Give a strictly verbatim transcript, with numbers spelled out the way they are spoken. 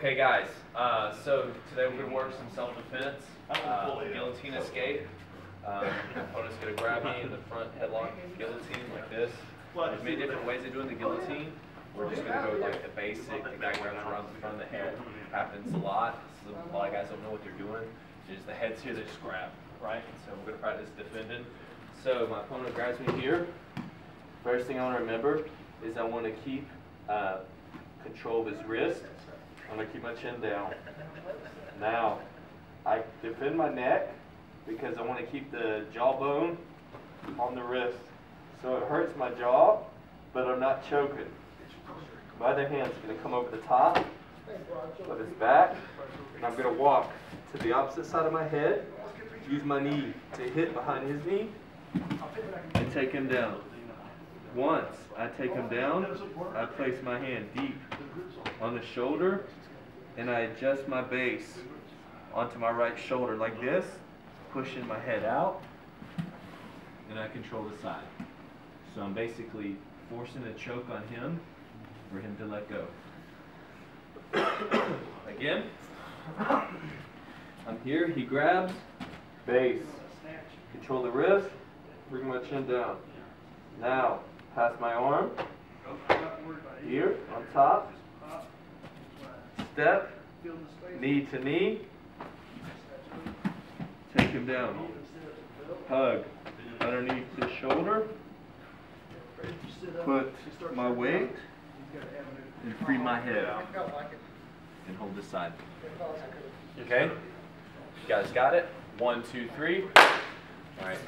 Okay, guys, uh, so today we're going to work some self-defense, uh, guillotine escape. Um, the opponent's going to grab me in the front headlock guillotine like this. There's many different ways of doing the guillotine. We're just going to go with, like, the basic, the guy grabs around the front of the head. It happens a lot. So a lot of guys don't know what they're doing. Just the head's here, they just grab, right? So we're going to practice defending. So my opponent grabs me here. First thing I want to remember is I want to keep uh, control of his wrist. I'm going to keep my chin down. Now, I defend my neck because I want to keep the jawbone on the wrist. So it hurts my jaw, but I'm not choking. My other hand's going to come over the top of his back, and I'm going to walk to the opposite side of my head, use my knee to hit behind his knee, and take him down. Once I take him down, I place my hand deep on the shoulder, and I adjust my base onto my right shoulder like this, pushing my head out, and I control the side. So I'm basically forcing a choke on him for him to let go. Again, I'm here, he grabs, base, control the wrist, bring my chin down. Now, pass my arm, here, on top, step, knee to knee, take him down, hug underneath his shoulder, put my weight, and free my head out, and hold this side. Okay? You guys got it? One, two, three. All right.